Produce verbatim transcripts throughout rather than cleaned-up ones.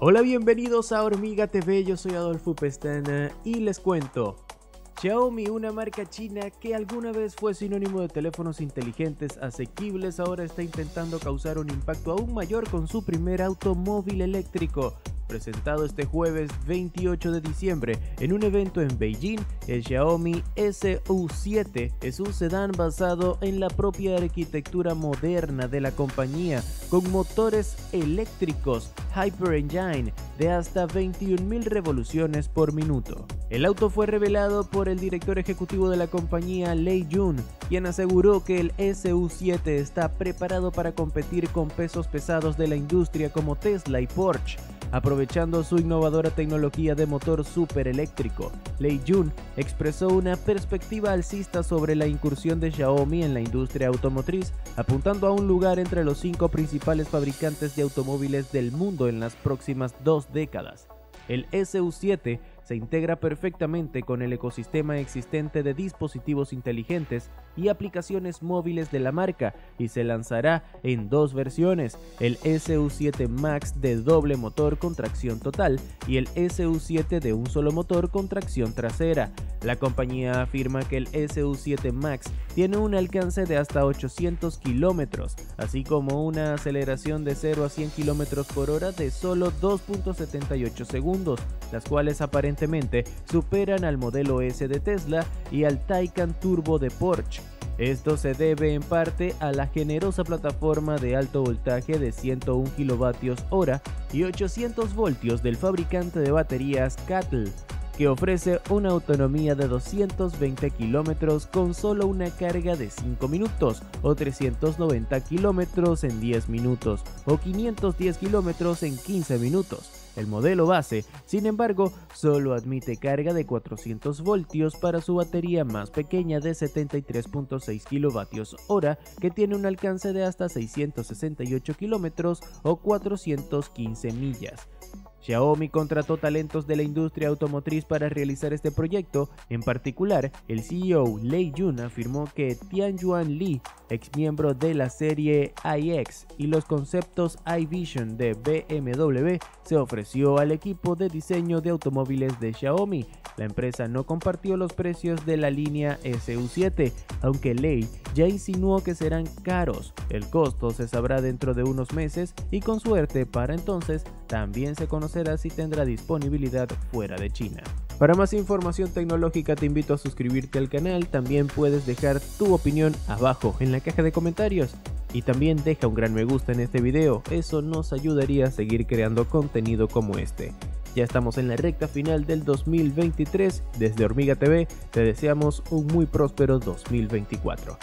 Hola, bienvenidos a Hormiga T V, yo soy Adolfo Pestana y les cuento. Xiaomi, una marca china que alguna vez fue sinónimo de teléfonos inteligentes asequibles, ahora está intentando causar un impacto aún mayor con su primer automóvil eléctrico. Presentado este jueves veintiocho de diciembre en un evento en Beijing, el Xiaomi S U siete es un sedán basado en la propia arquitectura moderna de la compañía, con motores eléctricos Hyper Engine de hasta veintiún mil revoluciones por minuto. El auto fue revelado por el director ejecutivo de la compañía, Lei Jun, quien aseguró que el S U siete está preparado para competir con pesos pesados de la industria como Tesla y Porsche, aprovechando su innovadora tecnología de motor supereléctrico. Lei Jun expresó una perspectiva alcista sobre la incursión de Xiaomi en la industria automotriz, apuntando a un lugar entre los cinco principales fabricantes de automóviles del mundo en las próximas dos décadas. El S U siete se integra perfectamente con el ecosistema existente de dispositivos inteligentes y aplicaciones móviles de la marca y se lanzará en dos versiones, el S U siete Max de doble motor con tracción total y el S U siete de un solo motor con tracción trasera. La compañía afirma que el S U siete Max tiene un alcance de hasta ochocientos kilómetros, así como una aceleración de cero a cien kilómetros por hora de solo dos punto setenta y ocho segundos, las cuales aparentemente superan al modelo S de Tesla y al Taycan Turbo de Porsche. Esto se debe en parte a la generosa plataforma de alto voltaje de ciento un kilovatios hora y ochocientos voltios del fabricante de baterías C A T L, que ofrece una autonomía de doscientos veinte kilómetros con solo una carga de cinco minutos o trescientos noventa kilómetros en diez minutos o quinientos diez kilómetros en quince minutos. El modelo base, sin embargo, solo admite carga de cuatrocientos voltios para su batería más pequeña de setenta y tres punto seis kilovatios hora que tiene un alcance de hasta seiscientos sesenta y ocho kilómetros o cuatrocientas quince millas. Xiaomi contrató talentos de la industria automotriz para realizar este proyecto. En particular, el C E O Lei Jun afirmó que Tianyuan Li, ex miembro de la serie i X y los conceptos iVision de B M W, se ofreció al equipo de diseño de automóviles de Xiaomi. La empresa no compartió los precios de la línea S U siete, aunque Lei ya insinuó que serán caros. El costo se sabrá dentro de unos meses y con suerte para entonces también se conocerá si tendrá disponibilidad fuera de China. Para más información tecnológica te invito a suscribirte al canal, también puedes dejar tu opinión abajo en la caja de comentarios y también deja un gran me gusta en este video, eso nos ayudaría a seguir creando contenido como este. Ya estamos en la recta final del dos mil veintitrés, desde Hormiga T V te deseamos un muy próspero dos mil veinticuatro.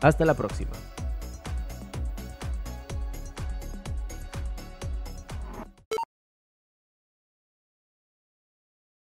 Hasta la próxima.